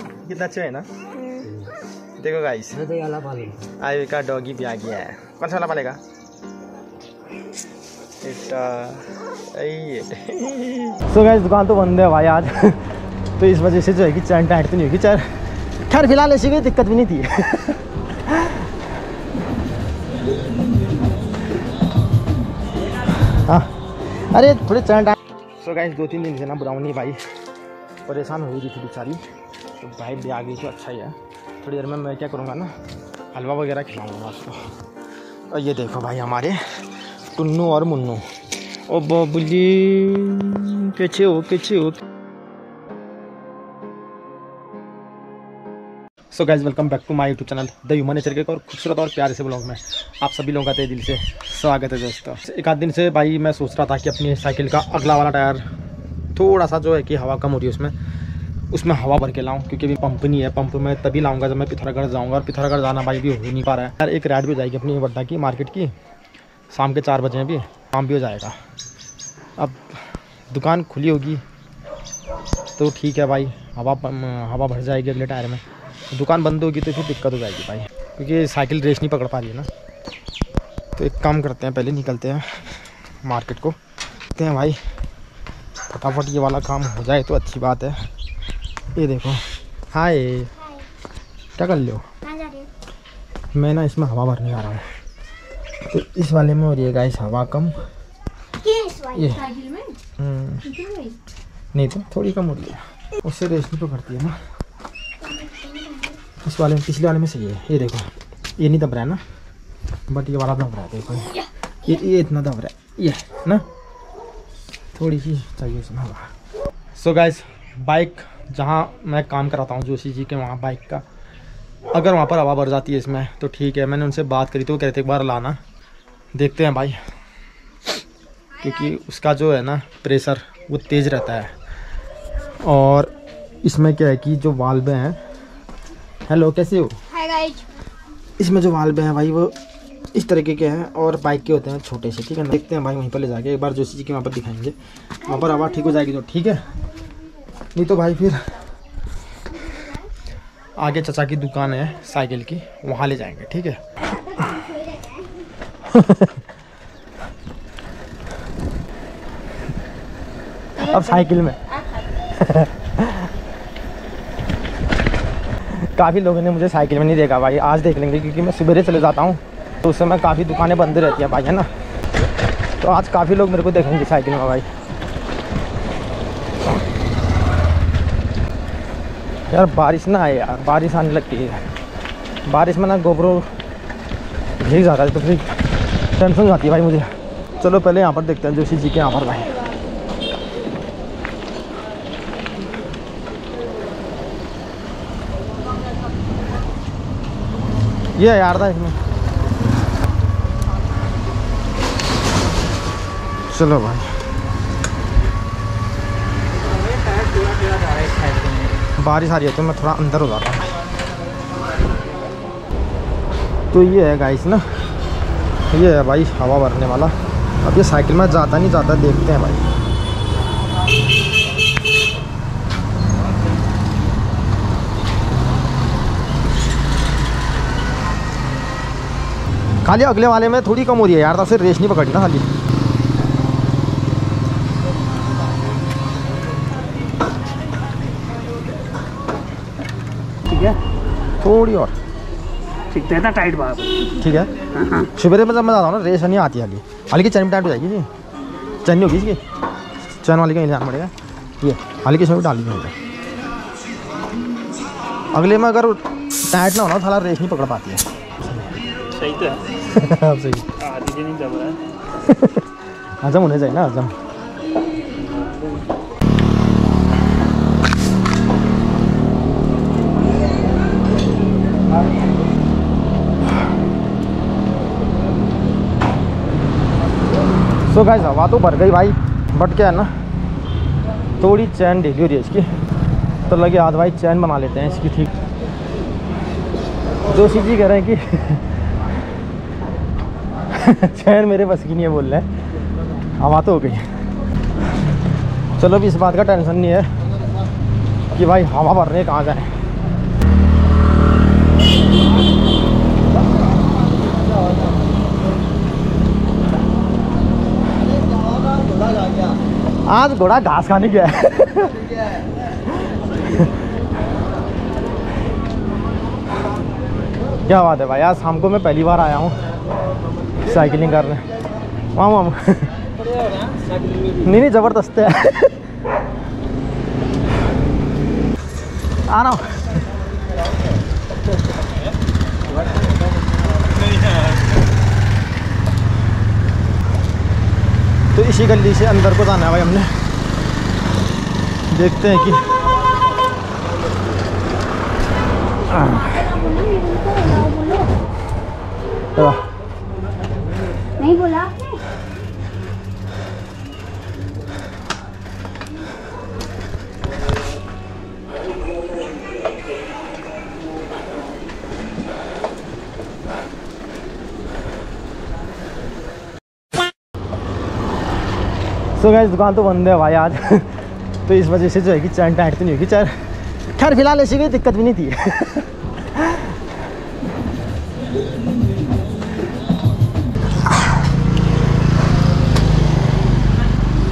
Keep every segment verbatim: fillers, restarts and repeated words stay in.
कितना अच्छा है ना। देखो गाइस आयु का डॉगी भी आ गया है। कौन सा वाला पालेगा? सो गाइस दुकान तो बंद है भाई आज तो इस वजह से जो है कि चार टाइट तो नहीं होगी। चार खैर फिलहाल ऐसी कोई दिक्कत भी नहीं थी हाँ अरे थोड़े चार टाइट। सो गाइस दो तीन दिन से ना ब्राउनी भाई परेशान हो गई थी बेचारी, तो भाई भी आ गई तो अच्छा ही है। थोड़ी देर में मैं क्या करूँगा ना हलवा वगैरह खिलाऊँगा उसको। और ये देखो भाई हमारे टुन्नू और मुन्नू। ओ बाबूजी कैसे हो कैसे हो। So guys welcome back to my YouTube channel the human nature के एक और खूबसूरत और प्यारे से ब्लॉग में आप सभी लोगों का तहे दिल से स्वागत है दोस्तों। एक आध दिन से भाई मैं सोच रहा था कि अपनी साइकिल का अगला वाला टायर थोड़ा सा जो है कि हवा कम हो रही है उसमें उसमें हवा भर के लाऊँ, क्योंकि अभी पंप नहीं है। पंप मैं तभी लाऊंगा जब मैं पिथौरागढ़ जाऊँगा, और पिथौरागढ़ जाना भाई भी हो नहीं पा रहा है यार। एक राइड भी जाएगी अपनी वर्धा की मार्केट की, शाम के चार बजे हैं भी, काम भी हो जाएगा। अब दुकान खुली होगी तो ठीक है भाई, हवा हवा भर जाएगी अगले टायर में। दुकान बंद होगी तो फिर दिक्कत हो जाएगी भाई, क्योंकि साइकिल रेस नहीं पकड़ पा रही है ना। तो एक काम करते हैं, पहले निकलते हैं मार्केट को, देखते हैं भाई फटाफट ये वाला काम हो जाए तो अच्छी बात है। ये देखो हाय क्या कर लो। मैं ना इसमें हवा भरने आ रहा हूँ, तो इस वाले में हो रही है गाइस हवा कम। ये साइकिल में नहीं तो थोड़ी कम होती है, उससे रेस नहीं पकड़ती है ना। इस वाले में पिछले वाले में सही है। ये देखो ये नहीं दब रहा है ना, बट ये वाला दब रहा है। देखो ये ये इतना दब रहा है ये ना, थोड़ी सी चाहिए इसमें हवा। सो गाइस बाइक जहाँ मैं काम कराता हूँ जोशी जी के वहाँ, बाइक का अगर वहाँ पर हवा भर जाती है इसमें तो ठीक है। मैंने उनसे बात करी तो वो कहते एक बार लाना, देखते हैं भाई, क्योंकि उसका जो है ना प्रेशर वो तेज़ रहता है। और इसमें क्या है कि जो वाल्वे हैं, हेलो कैसे हो, हाय गाइस, इसमें जो वाल्वे हैं भाई वो इस तरीके के हैं और बाइक के होते हैं छोटे से, ठीक है। देखते हैं भाई वहीं पर ले जाके एक बार जोशी जी के वहाँ पर दिखाएंगे, वहाँ पर हवा ठीक हो जाएगी तो ठीक है, नहीं तो भाई फिर आगे चचा की दुकान है साइकिल की, वहाँ ले जाएंगे, ठीक है अब साइकिल में काफ़ी लोगों ने मुझे साइकिल में नहीं देखा भाई, आज देख लेंगे, क्योंकि मैं सवेरे चले जाता हूँ तो उस समय काफ़ी दुकानें बंद रहती हैं भाई, है ना। तो आज काफ़ी लोग मेरे को देखेंगे साइकिल में भाई। यार बारिश ना आए यार, बारिश आने लगती है, बारिश में ना गोबरो भीग जाता है तो फिर टेंशन हो जाती है भाई मुझे। चलो पहले यहाँ पर देखते हैं जोशी जी के यहाँ पर भाई। ये यार था इसमें, चलो भाई बारिश आ रही है तो मैं थोड़ा अंदर हो जाता हूँ। तो ये है गाइस ना, ये है भाई हवा भरने वाला। अब ये साइकिल में जाता नहीं जाता देखते हैं भाई। खाली अगले वाले में थोड़ी कम हो रही है यार, तब से रेस नहीं पकड़ी ना खाली। थोड़ी और ठीक है ना, टाइट बात ठीक है। सवेरे में जब मैं जाता हूँ ना रेस नहीं आती हाली, हालांकि चैन में टाइट हो जाएगी जी, चैन नहीं होगी इसकी, चैन वाली का जाना पड़ेगा ये, हालांकि इसमें भी डाली होगी। अगले में अगर टाइट ना हो ना साला रेस नहीं पकड़ पाती है। सही तो है आप सही आधी नहीं जम रहा हजम होने चाहिए ना हजम। सो गाइस हवा तो भर गई भाई, बट क्या है ना थोड़ी चैन ढीली हो रही है इसकी, तो लगे हाथ भाई चैन बना लेते हैं इसकी, ठीक। जोशी जी कह रहे हैं कि चैन मेरे बस की नहीं है, बोल रहे हैं हवा तो हो गई। चलो भी इस बात का टेंशन नहीं है कि भाई हवा भर रहे कहाँ जाए। आज घोड़ा घास खाने गया है। क्या बात है भाई, आज शाम को मैं पहली बार आया हूँ साइकिलिंग करने। वहाँ वहाँ नहीं नहीं जबरदस्त है। आ रहा तो इसी गली से अंदर को जाना है भाई हमने, देखते हैं कि तो नहीं बोला तो so गैस दुकान तो बंद है भाई आज। तो इस वजह से जो है कि चैन टाइट तो नहीं होगी चैन, खैर फिलहाल ऐसी कोई दिक्कत भी नहीं थी।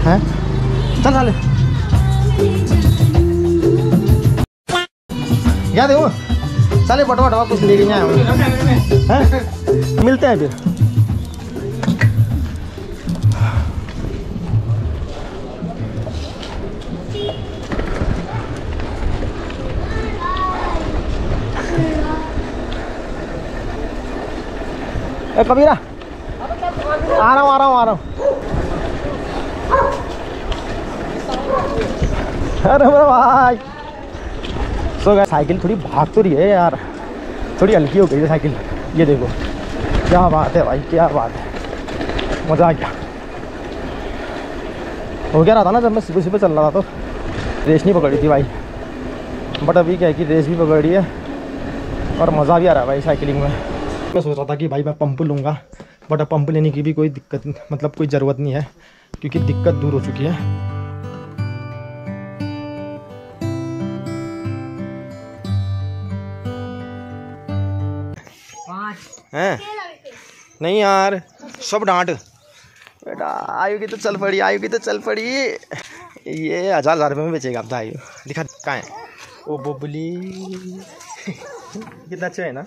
है चल साले क्या देखो साले बटवा बटवा कुछ लेके नहीं आया। मिलते हैं फिर। ए कबीरा आ रहा हूँ आ रहा हूँ आ रहा हूँ। अरे भाई सो गैस साइकिल थोड़ी भाग तो रही है यार, थोड़ी हल्की हो गई है साइकिल। ये देखो क्या बात है भाई, क्या बात है, मज़ा आ गया। हो क्या रहा था ना जब मैं सुबह सुबह चल रहा था तो रेस नहीं पकड़ी थी भाई, बट अभी क्या है कि रेस भी पकड़ रही है और मज़ा भी आ रहा है भाई साइकिलिंग में। मैं सोच रहा था कि भाई मैं पंप लूँगा, बट अब पंप लेने की भी कोई दिक्कत मतलब कोई ज़रूरत नहीं है क्योंकि दिक्कत दूर हो चुकी है। हैं नहीं यार सब डांट बेटा, आयुगी तो चल पड़ी आयुगी तो चल पड़ी। ये हज़ार हज़ार रुपये में बेचेगा अब आयु, दिखा कहाँ है ओ बबली। कितना अच्छा है ना,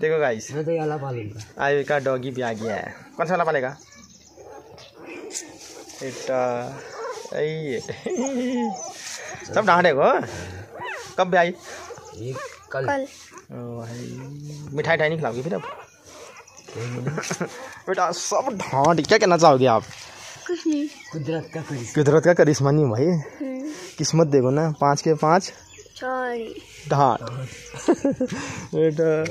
देखो गाइस मैं तो आला पालूंगा। आयु का डॉगी भी आ गया है, कौन सा आला पालेगा बेटा। सब डांटे को कब भी आई कल, कल। मिठाई ठाई नहीं खिलाओगी फिर अब बेटा। सब डांट, क्या कहना चाहोगे आप? कुछ नहीं, कुदरत का करिश्मा, कुदरत का करिश्मा नहीं भाई, किस्मत देखो ना। पाँच के पाँच ढाट बेटा।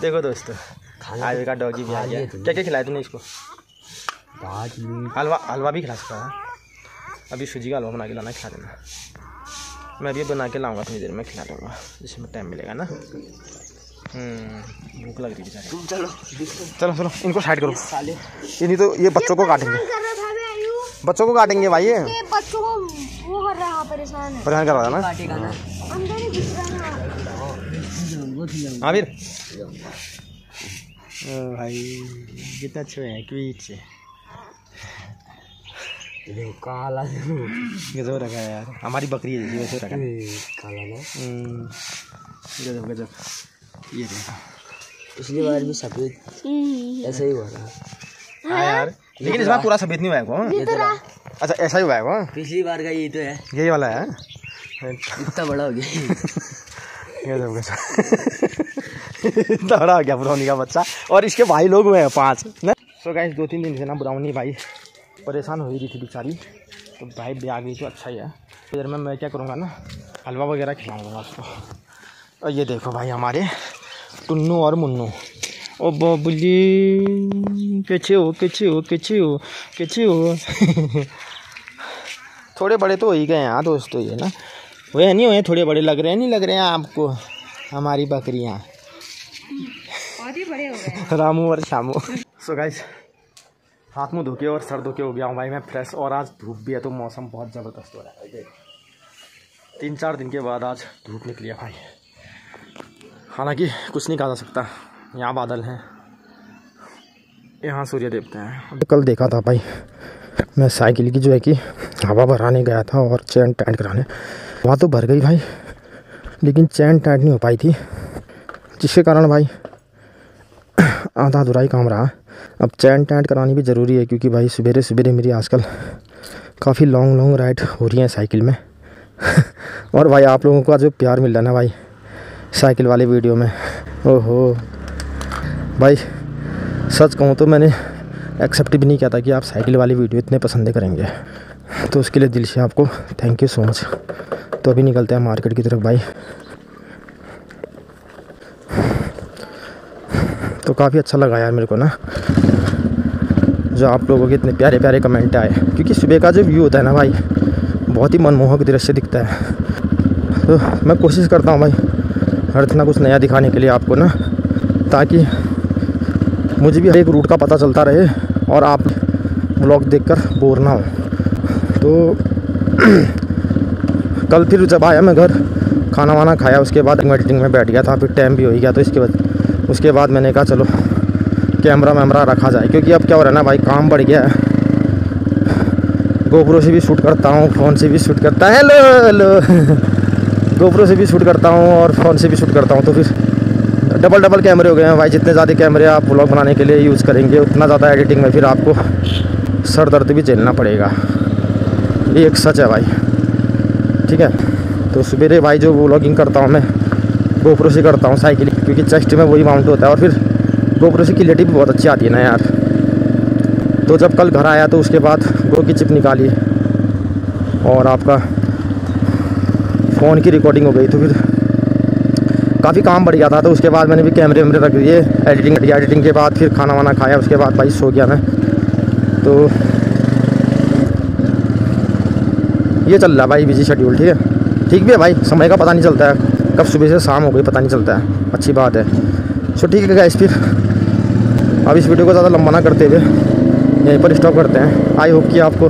देखो दोस्तों आयु का डॉगी भी आ गया। क्या क्या खिलाया तुमने इसको? हलवा, हलवा भी खिला सकता है। अभी सूजी का हलवा बना के लाना, खिला देना। मैं अभी बना के लाऊंगा, थोड़ी देर में खिला दूँगा जिसमें टाइम मिलेगा ना। भूख लग रही है। चलो चलो चलो इनको साइड करो, इन्हीं तो ये बच्चों को काटेंगे, बच्चों को काटेंगे भाई। बच्चों को वो कर रहा है, परेशान परेशान कर रहा है ना। आमिर भाई कितना अच्छा है, क्वीट से काला गजब रखा है यार। हमारी बकरी है वैसे रखा है काला ना, गजब गजब। ये देखा पिछली बार भी सफेद ऐसा ही हुआ था। हाँ यार लेकिन इस बार पूरा सफेद नहीं हुआ। अच्छा ऐसा ही हुआ है पिछली बार का, यही तो है, यही वाला है। इतना बड़ा हो गया इतना बड़ा हो गया ब्राउनी का बच्चा। और इसके भाई लोग हुए हैं पाँच। सो गाइस दो तीन दिन से ना ब्राउनी भाई परेशान हो रही थी बेचारी, तो भाई भी आ गई तो अच्छा ही है। फिर मैं मैं क्या करूँगा ना, हलवा वगैरह खिलाऊँगा उसको। और ये देखो भाई हमारे टुन्नू और मुन्नू। ओ बबली कैसे हो कैसे हो कैसे हो कैसे हो। थोड़े बड़े तो हो ही गए हैं हाँ दोस्तों, ये ना वे नहीं हुए, थोड़े बड़े लग रहे हैं। नहीं लग रहे हैं आपको हमारी बकरियाँ, और ही बड़े हो गए रामू और शामू। सो गाइस हाथ मुँह धोके और सर धोके हो गया हूँ भाई मैं फ्रेश, और आज धूप भी है तो मौसम बहुत ज़बरदस्त हो रहा है। तीन चार दिन के बाद आज धूप निकली है भाई। हालांकि कुछ नहीं कहा जा सकता, यहाँ बादल हैं, यहाँ सूर्य देवता हैं। कल देखा था भाई मैं साइकिल की जो है कि हवा भराने गया था और चैन टाइट कराने, वहाँ तो भर गई भाई लेकिन चैन टाइट नहीं हो पाई थी, जिसके कारण भाई आधा अधूरा ही काम रहा। अब चैन टाइट करानी भी ज़रूरी है क्योंकि भाई सवेरे सवेरे मेरी आजकल काफ़ी लॉन्ग लॉन्ग राइड हो रही है साइकिल में और भाई आप लोगों का जो प्यार मिल रहा है ना भाई साइकिल वाली वीडियो में, ओहो भाई सच कहूँ तो मैंने एक्सेप्ट भी नहीं किया था कि आप साइकिल वाली वीडियो इतने पसंद करेंगे, तो उसके लिए दिल से आपको थैंक यू सो मच। तो अभी निकलते हैं मार्केट की तरफ भाई। तो काफ़ी अच्छा लगा यार मेरे को ना जो आप लोगों के इतने प्यारे प्यारे कमेंट आए, क्योंकि सुबह का जो व्यू होता है ना भाई बहुत ही मनमोहक दृश्य दिखता है। तो मैं कोशिश करता हूँ भाई हर दिन कुछ नया दिखाने के लिए आपको ना, ताकि मुझे भी हर एक रूट का पता चलता रहे और आप व्लॉग देखकर बोर ना हो। तो कल फिर जब आया मैं घर, खाना वाना खाया, उसके बाद एडिटिंग में बैठ गया था, फिर टाइम भी हो गया, तो इसके बाद उसके बाद मैंने कहा चलो कैमरा वैमरा रखा जाए, क्योंकि अब क्या हो रहा है ना भाई काम बढ़ गया है। गोप्रो से भी शूट करता हूँ, फ़ोन से भी शूट करता है, हेलो हेलो गोप्रो से भी शूट करता हूँ और फ़ोन से भी शूट करता हूँ, तो फिर डबल डबल कैमरे हो गए हैं भाई। जितने ज़्यादा कैमरे आप व्लॉग बनाने के लिए यूज़ करेंगे उतना ज़्यादा एडिटिंग में फिर आपको सर दर्द भी झेलना पड़ेगा, ये एक सच है भाई, ठीक है। तो सवेरे भाई जो व्लॉगिंग करता हूँ मैं गोप्रो से करता हूँ साइकिल, क्योंकि चेस्ट में वही माउंट होता है और फिर गोप्रो से क्लियरिटी भी बहुत अच्छी आती है ना यार। तो जब कल घर आया तो उसके बाद गो की चिप निकाली और आपका फ़ोन की रिकॉर्डिंग हो गई, तो फिर काफ़ी काम बढ़ गया था। तो उसके बाद मैंने भी कैमरे वैमरे रख दिए, एडिटिंग एडिटिंग के बाद फिर खाना वाना खाया, उसके बाद भाई सो गया मैं। तो ये चल रहा भाई बिजी शेड्यूल, ठीक है ठीक भी है भाई, समय का पता नहीं चलता है कब सुबह से शाम हो गई पता नहीं चलता है, अच्छी बात है। सो ठीक है गाइस, फिर अब इस वीडियो को ज़्यादा लंबा ना करते हुए यहीं पर स्टॉप करते हैं। आई होप कि आपको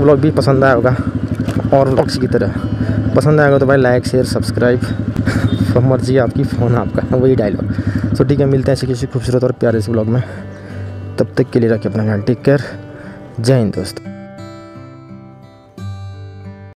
व्लॉग भी पसंद आया होगा, और व्लॉग्स की तरह पसंद आएगा तो भाई लाइक शेयर सब्सक्राइब, तो मर्जी आपकी फ़ोन आपका, वही डायलॉग। सो ठीक है, मिलते हैं ऐसे किसी खूबसूरत और प्यारे से ब्लॉग में, तब तक के लिए रखिए अपना ख्याल, टेक केयर, जय हिंद दोस्त।